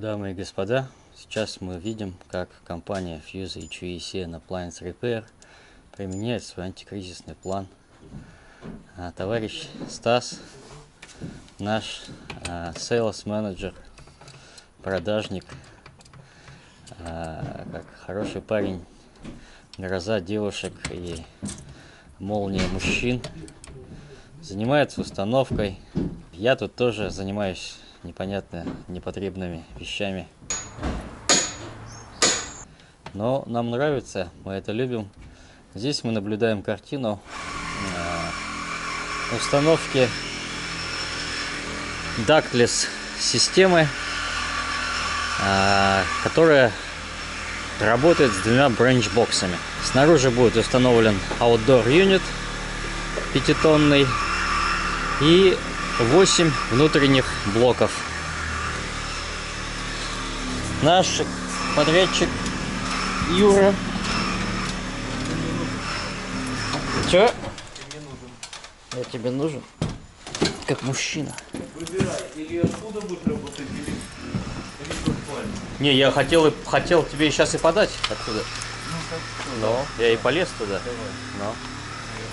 Дамы и господа, сейчас мы видим, как компания Fuse HVAC and Appliance Repair применяет свой антикризисный план. Товарищ Стас, наш sales менеджер, продажник, как хороший парень, гроза девушек и молния мужчин, занимается установкой. Я тут тоже занимаюсь непонятно непотребными вещами, но нам нравится, мы это любим. Здесь мы наблюдаем картину установки ductless системы, которая работает с двумя бренч-боксами. Снаружи будет установлен outdoor unit 5-тонный и 8 внутренних блоков. Наш подрядчик Юра. Чё? Ты мне нужен. Я тебе нужен? Как мужчина. Выбирай, или откуда будешь работать, или буквально. Не, я хотел тебе сейчас и подать откуда. Ну, как, но да. Я и полез туда. Давай. Но.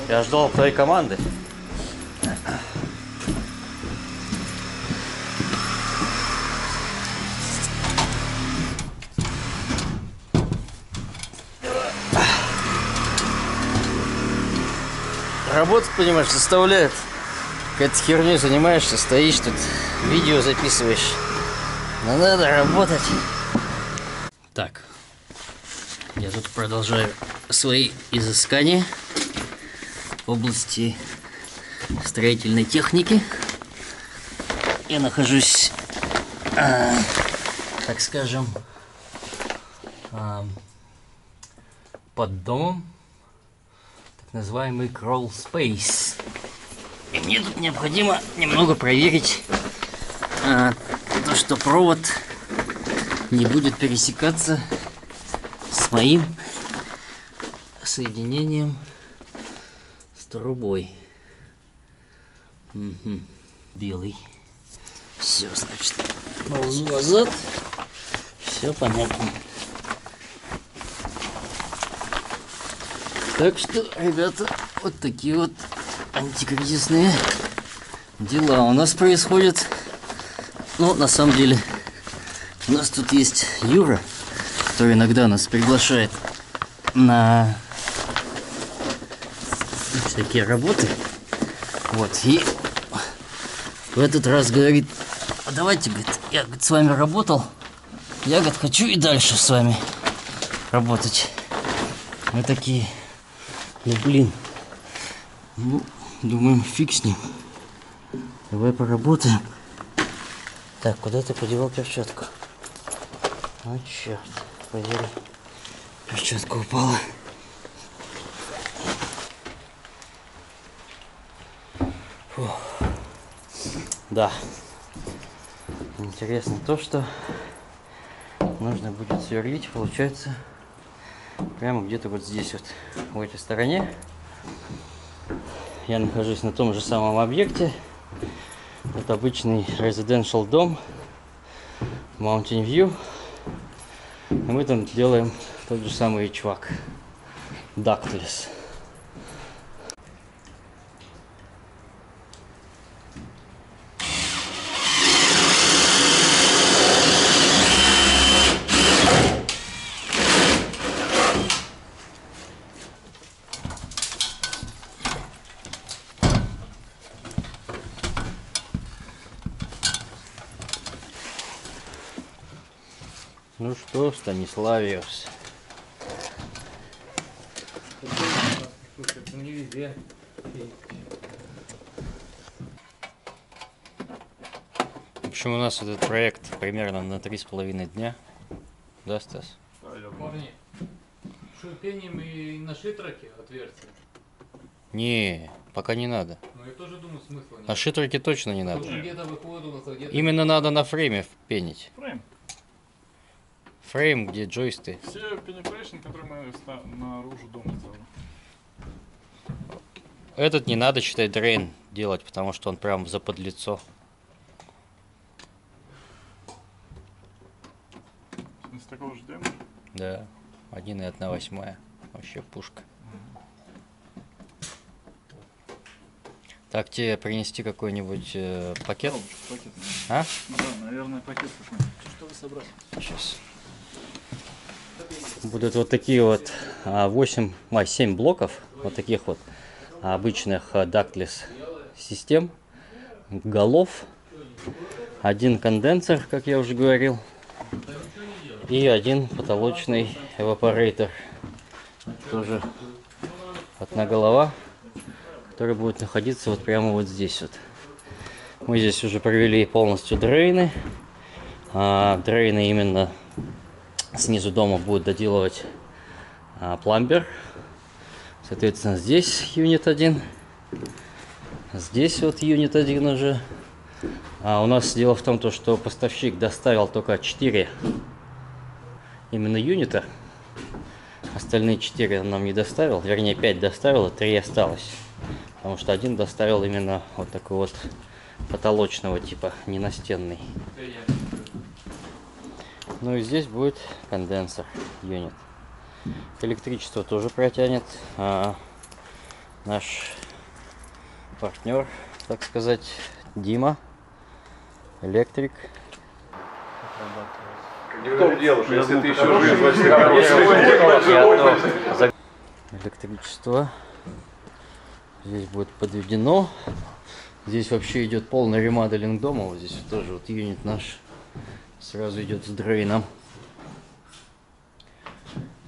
Я ждал твоей команды. Работать, понимаешь, заставляет. Какой-то херней занимаешься, стоишь тут, видео записываешь. Но надо работать. Так, я тут продолжаю свои изыскания в области строительной техники. Я нахожусь, так скажем, под домом. Называемый crawl space. И мне тут необходимо немного проверить то, что провод не будет пересекаться с моим соединением с трубой. Угу. Белый. Все, значит, ползу назад. Все понятно. Так что, ребята, вот такие вот антикризисные дела у нас происходят. Ну, на самом деле, у нас тут есть Юра, который иногда нас приглашает на всякие работы. Вот, и в этот раз говорит: а давайте, говорит, я, говорит, с вами работал, я, говорит, хочу и дальше с вами работать. Мы такие... Ну, блин, ну, думаем, фиг с ним. Давай поработаем. Так, куда ты подевал перчатку? А, черт, подери. Перчатка упала. Фух. Да. Интересно то, что нужно будет сверлить, получается... Прямо где-то вот здесь вот, в этой стороне. Я нахожусь на том же самом объекте. Это обычный residential дом Mountain View. И мы там делаем тот же самый HVAC ductless. Ну что, Станиславиус. В общем, у нас этот проект примерно на 3,5 дня. Да, Стас? Парни, шурпением и на шитраке отверстие. Не, пока не надо. Ну, я тоже думаю, смысла нет. На шитраке точно не надо. Именно надо на фрейме пенить. Фрейм, где джойстик. Все penetration, которые мы наружу дома сделали. Этот не надо, считай, дрейн делать, потому что он прям заподлицо. такого же демо? Да, 1,18. Вообще пушка. Так, тебе принести какой-нибудь пакет? Пакет, да. А? Ну, да, наверное, пакет какой-нибудь. Что вы собрали? Сейчас. Будут вот такие вот 7 блоков, вот таких вот обычных дактлес систем, голов, один конденсер, как я уже говорил, и один потолочный эвапорейтор, тоже одна голова, которая будет находиться вот прямо вот здесь вот. Мы здесь уже провели полностью дрейны, дрейны именно снизу дома будет доделывать пломбер. Соответственно, здесь юнит 1, здесь вот юнит 1 уже. А у нас дело в том, что поставщик доставил только 4 именно юнита. Остальные 4 он нам не доставил, вернее 5 доставил, а 3 осталось. Потому что один доставил именно вот такой вот потолочного типа, не настенный. Ну и здесь будет конденсер, юнит. Электричество тоже протянет. Наш партнер, так сказать, Дима, электрик. Электричество здесь будет подведено. Здесь вообще идет полный ремоделинг дома. Вот здесь тоже вот юнит наш сразу идет с дрейном.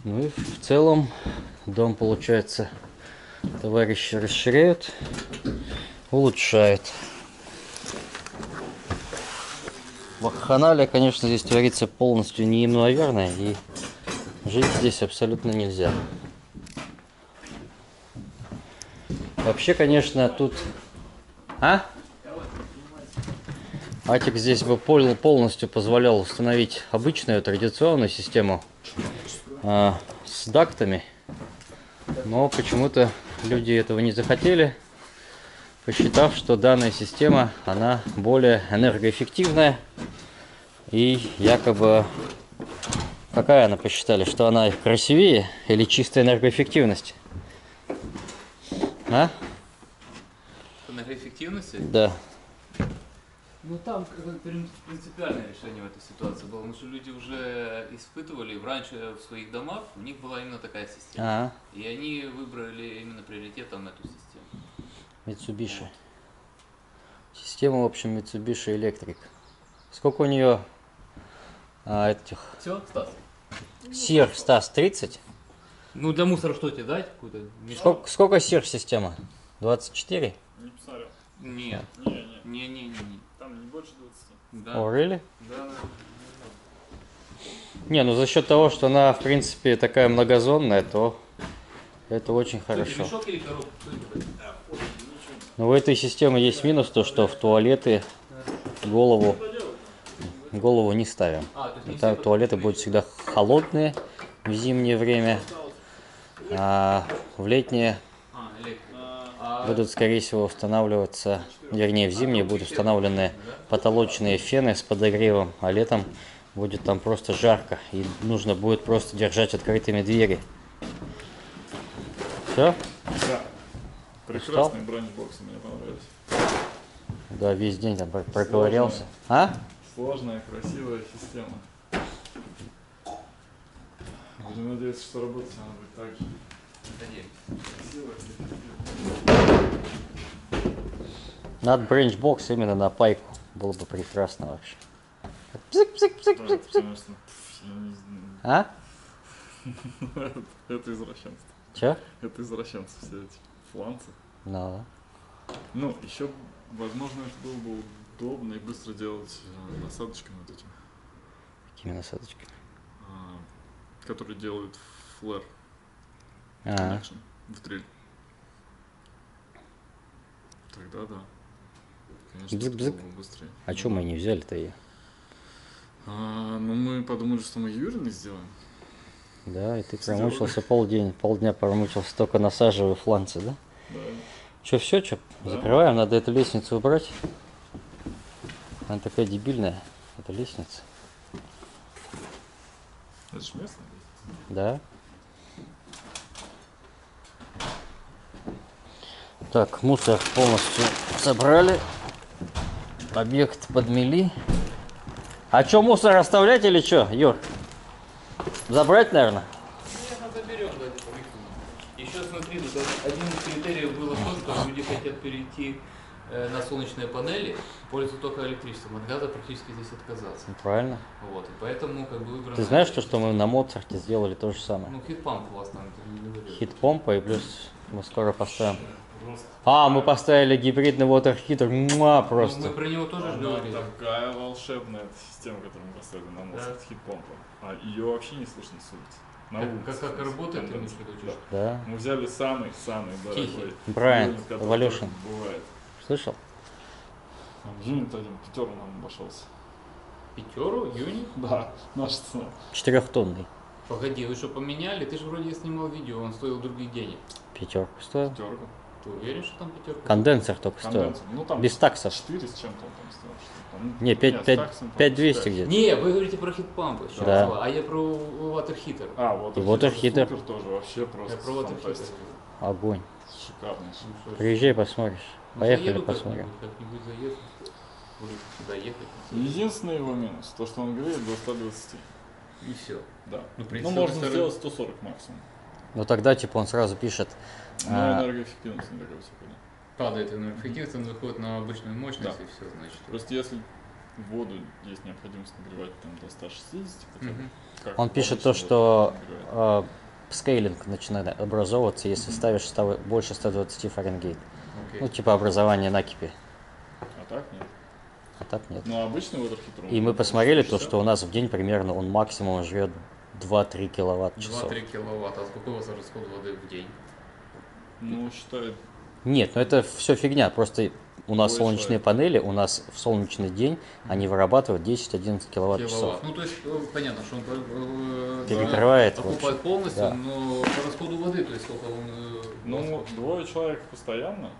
Ну и в целом дом, получается, товарищи расширяют, улучшают. Вакханалия, конечно, здесь творится полностью неимоверная, и жить здесь абсолютно нельзя. Вообще, конечно, тут... А? Атик здесь бы полностью позволял установить обычную традиционную систему с дактами, но почему-то люди этого не захотели, посчитав, что данная система, она более энергоэффективная, и якобы, какая она, посчитали, что она красивее или чистая энергоэффективность? А? Энергоэффективность? Да. Ну там принципиальное решение в этой ситуации было, потому что люди уже испытывали раньше в своих домах, у них была именно такая система, и они выбрали именно приоритетом эту систему. Mitsubishi. Система, в общем, Mitsubishi Electric. Сколько у нее этих? Все, Стас? Сир, Стас, 30? Ну для мусора что тебе дать? Сколько сир система? 24? Не писали. Нет. Не. Там не больше 20. Да. О, really? Да. Не, ну за счет того, что она, в принципе, такая многозонная, то это очень хорошо. Но у этой системы есть минус, то что в туалеты голову не ставим. Туалеты будут всегда холодные в зимнее время, а в летнее будут, скорее всего, устанавливаться, вернее, в зимние будут установлены потолочные фены с подогревом, а летом будет там просто жарко, и нужно будет просто держать открытыми двери. Все? Да. Прекрасный бранчбокс, мне понравилось. Да, весь день там проковырялся. А? Сложная, красивая система. Будем надеяться, что работать она будет так же. Надо бренчбокс именно на пайку, было бы прекрасно вообще. Псик-псик-псик-псик-псик. А? Это извращенцы. Че? Это извращенцы все эти фланцы. Ну. Ну, еще, возможно, это было бы удобно и быстро делать насадочками вот этими. Какими насадочками? Которые делают флэр. В дрель. Тогда да. Конечно, бзык. Быстрее. А что мы не взяли-то ее? Ну мы подумали, что мы Юрий не сделаем. Да, и ты промучился полдня промучился, только насаживая фланцы, да? Да. Че, все, че? Да. Закрываем, надо эту лестницу убрать. Она такая дебильная, эта лестница. Это же местный? Да. Так, мусор полностью собрали. Объект подмели. А что, мусор оставлять или что, Юр? Забрать, наверное? Наверное, заберем, да, Еще смотри, один из критериев было то, что люди хотят перейти на солнечные панели, пользуются только электричеством. От газа практически здесь отказаться. Правильно. Вот, и поэтому как бы выбрано... Ты знаешь, что мы на Моцарте сделали то же самое? Ну, хит-памп у вас там. Хит-помпа и плюс мы скоро поставим. Просто. А, мы поставили гибридный water-heater, просто. Ну, мы про него тоже говорили. Такая волшебная система, которую мы поставили на Моцарт, да. Хит-помпа. А ее вообще не слышно с улицы. Как работает, ты имеешь в виду? Да. Мы взяли самый дорогой. Bryant Evolution. Бывает. Слышал? Юнит один, пятеру нам обошелся. Пятеру? Юнит? Да, наша цена. 4-тонный. Погоди, вы что, поменяли? Ты же вроде снимал видео, он стоил других денег. Пятерку стоил. Пятерку. Ты уверен, что там пятерка? Конденсер только стоил. Ну, там без таксов. 4 с чем-то там стоил. Там... Не, 5200 где-то. Не, вы говорите про хит-пампы. Да. А я про water-heater. А, water-heater. Супер тоже вообще просто. Я про water-heater. Огонь. Шикарный. Приезжай, посмотришь. Ну, поехали, посмотрим. Единственный его минус, то что он греет до 120. И все. Да. Ну можно сделать 140 максимум. Но тогда типа он сразу пишет. Ну, энергоэффективность не такая высокая. Падает энергоэффективность, он выходит на обычную мощность, да. И все, значит. Просто если воду есть необходимость нагревать там, до 160, как он пишет то, что скейлинг начинает образовываться, если ставишь больше 120 Фаренгейт. Okay. Ну, типа образование накипи. А так нет. А так нет. Ну, обычный water-heater. И мы посмотрели 160. То, что у нас в день примерно он максимум жрет 2-3 киловатт-часов. 2-3 киловатт. А сколько у вас расход воды в день? Ну, считает. Нет, ну это все фигня. Просто у нас солнечные панели, у нас в солнечный день они вырабатывают 10-11 киловатт-часов. Ну, то есть понятно, что он перекрывает. Покупает полностью, да. Но по расходу воды, то есть сколько он. Ну, двое человек постоянно,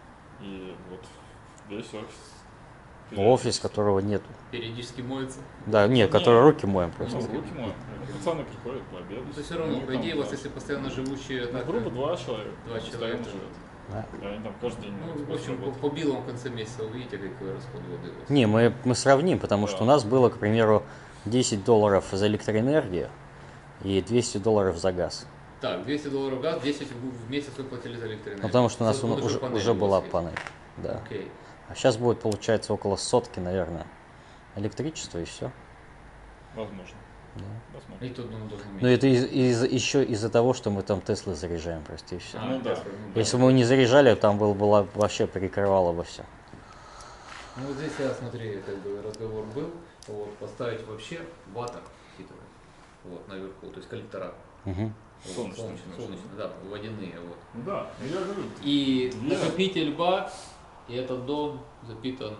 и вот весь офис. Офис, которого нет. Периодически моется? Да, нет, который руки моем просто. Ну, руки моем. Пацаны приходят по обеду. Ну, то все равно, по идее, у вас, если постоянно живущие... Так, грубо, два человека. Два человека. Да. Они там каждый день... Ну, в общем, по белому в конце месяца вы видите, какой расход воды. Не, мы сравним, потому что у нас было, к примеру, $10 за электроэнергию и $200 за газ. Так, $200 газ, 10 в месяц вы платили за электроэнергию. Потому что у нас уже была панель. Да. Окей. А сейчас будет, получается, около сотки, наверное, электричества и все. Возможно. Да. Но это еще из-за того, что мы там Теслы заряжаем, просто и все. Ну, да. Если бы мы не заряжали, там было вообще перекрывало бы все. Ну вот здесь я смотри, как бы разговор был, вот, поставить вообще ватер хитрый, вот наверху, то есть коллектора. Угу. Солнечные, да, водяные, вот. Да, я говорю. И накопитель льба. И этот дом запитан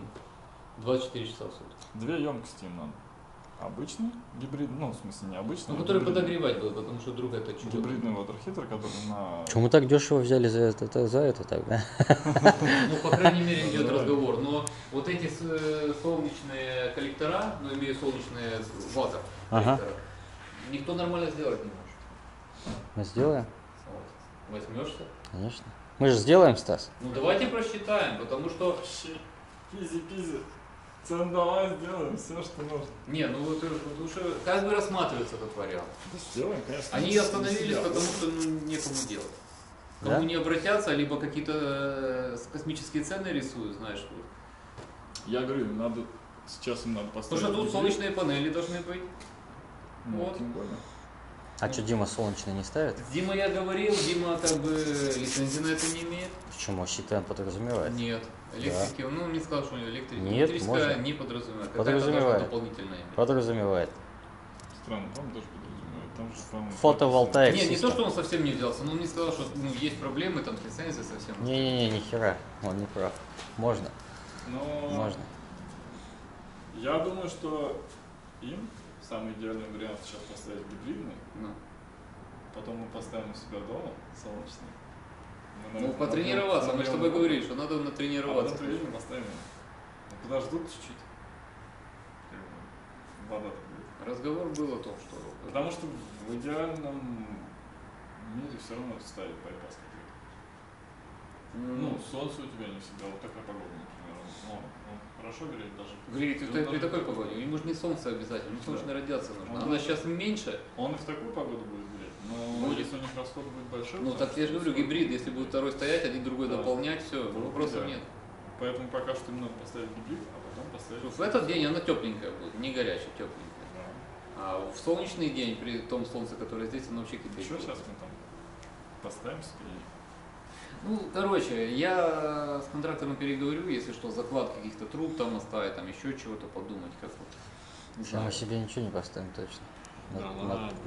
24 часа в сутки. Две емкости им надо. Обычный гибридный, ну в смысле не обычный. Ну, который подогревать был, потому что друг это чудо. Гибридный water-heater, который на... Чего мы так дешево взяли за это тогда? Ну, по крайней мере, идет разговор. Но вот эти солнечные коллектора, ну, имею солнечные water-коллектора, никто нормально сделать не может. Мы сделаем? Возьмешься? Конечно. Мы же сделаем, Стас. Ну давайте просчитаем, потому что... Пизи-пизи. Давай сделаем все, что нужно. Не, ну вот уже как бы рассматривается этот вариант. Да, сделаем, конечно. Они остановились, потому что ну, некому делать. Да? Кому не обратятся, либо какие-то космические цены рисуют, знаешь. Я говорю, надо сейчас им надо поставить. Потому что тут солнечные панели должны быть. Ну, вот. Тем более. А что, Дима солнечный не ставит? Дима, я говорил, Дима как бы лицензии на это не имеет. Почему? Считаем, подразумевает. Нет. Электрики, да. Ну, он не сказал, что электрическая не подразумевает. Подразумевает. Дополнительная. Подразумевает. Странно, там тоже подразумевает. Там же странно. Фотоволтаик. Нет, не то, что он совсем не взялся, но он мне сказал, что ну, есть проблемы, там с лицензией совсем. Не-не-не, ни хера. Он не прав. Можно. Но... Можно. Я думаю, что им... Самый идеальный вариант сейчас поставить гибридный, потом мы поставим у себя дома солнечный. Ну, потренироваться, мы с тобой говорили, что надо натренироваться. А мы поставим. Подождут чуть-чуть. Вода будет. Разговор был о том, что... Потому что в идеальном мире все равно ставить байпас какие-то. Ну, солнце у тебя не всегда, вот такая погода, например. Он хорошо греет даже. Греет, при такой погоде. Ему же не солнце обязательно, ему солнечная радиация нужна. Она сейчас меньше. Он и в такую погоду будет греть, но если у них расход будет большой... Ну, так я же говорю, гибрид, если будет второй стоять, один другой дополнять, все, вопросов нет. Поэтому пока что именно поставить гибрид, а потом поставить... В этот день она тепленькая будет, не горячая, тепленькая. А в солнечный день, при том солнце, которое здесь, оно вообще кипит. Что сейчас мы там поставим спереди? Ну, короче, я с контрактором переговорю, если что, заклад каких-то труб там оставить, там еще чего-то подумать. Как вот. Сам себе ничего не поставим точно.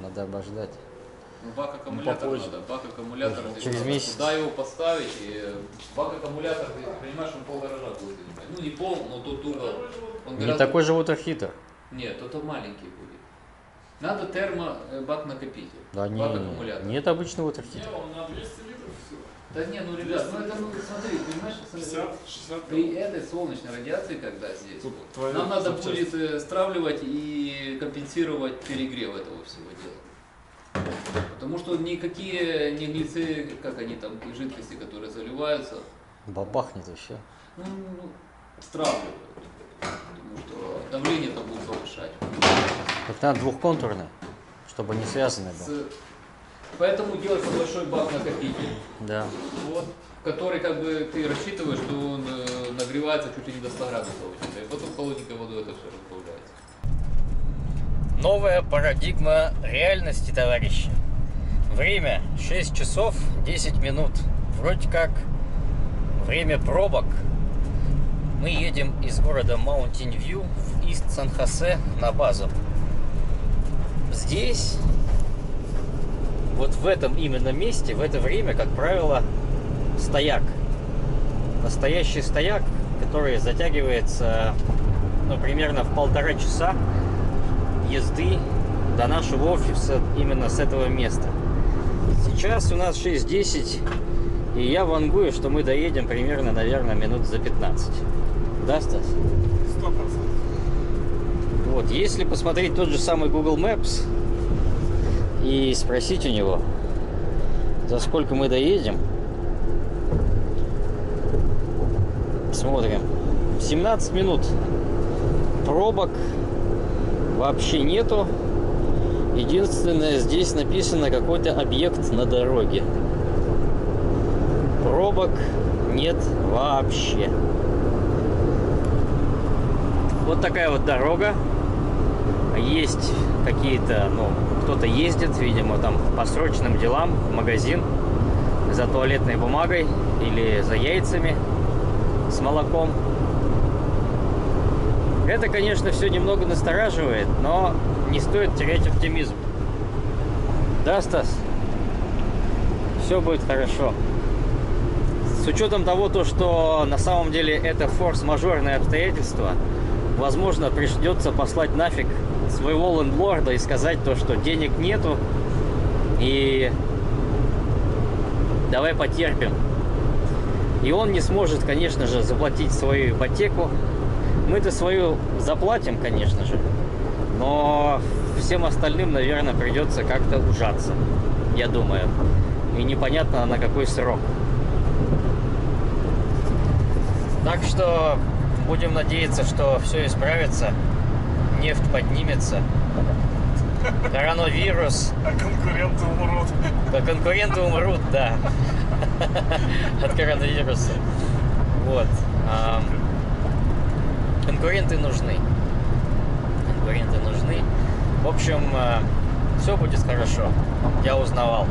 Надо обождать. Бак-аккумулятор надо. Бак-аккумулятор здесь. Через месяц. Куда его поставить? Бак-аккумулятор, ты понимаешь, он полдорожа будет занимать. Ну, не пол, но тот угол. Он не такой же утрохитер. Нет, тот он маленький будет. Надо термобак накопитель. Да, бак аккумулятор. Нет обычного таксита. На 200 литров всего. Да не, ну ребят, ну это ну, смотри, понимаешь, 60 при этой солнечной радиации, когда здесь, вот, нам надо будет стравливать и компенсировать перегрев этого всего дела. Потому что никакие не глицы, как они там, жидкости, которые заливаются. Бабахнет вообще. Ну, стравливают. Потому что давление там будет повышать. Так надо двухконтурный, чтобы не связанный был. Поэтому делается большой бак-накопитель, да. Вот, который как бы ты рассчитываешь, что он нагревается чуть ли не до 100 градусов, и потом холодненькой водой это все разбавляется. Новая парадигма реальности, товарищи. Время 6 часов 10 минут. Вроде как время пробок. Мы едем из города Mountain View в Ист Сан-Хосе на базу. Здесь, вот в этом именно месте, в это время, как правило, стояк. Настоящий стояк, который затягивается, ну, примерно в 1,5 часа езды до нашего офиса именно с этого места. Сейчас у нас 6:10, и я вангую, что мы доедем примерно, наверное, минут за 15. Да, Стас? 100%. Вот, если посмотреть тот же самый Google Maps и спросить у него, за сколько мы доедем, смотрим, 17 минут, пробок вообще нету, единственное, здесь написано какой-то объект на дороге, пробок нет вообще. Вот такая вот дорога. Есть какие-то, ну, кто-то ездит, видимо, там по срочным делам в магазин за туалетной бумагой или за яйцами с молоком. Это, конечно, все немного настораживает, но не стоит терять оптимизм. Да, Стас? Все будет хорошо. С учетом того, что на самом деле это форс-мажорное обстоятельство, возможно, придется послать нафиг своего лендлорда и сказать то, что денег нету, и давай потерпим. И он не сможет, конечно же, заплатить свою ипотеку. Мы-то свою заплатим, конечно же, но всем остальным, наверное, придется как-то ужаться, я думаю. И непонятно, на какой срок. Так что будем надеяться, что все исправится. Нефть поднимется, коронавирус. А конкуренты умрут. Да, конкуренты умрут, да. От коронавируса. Вот. Конкуренты нужны. Конкуренты нужны. В общем, все будет хорошо. Я узнавал.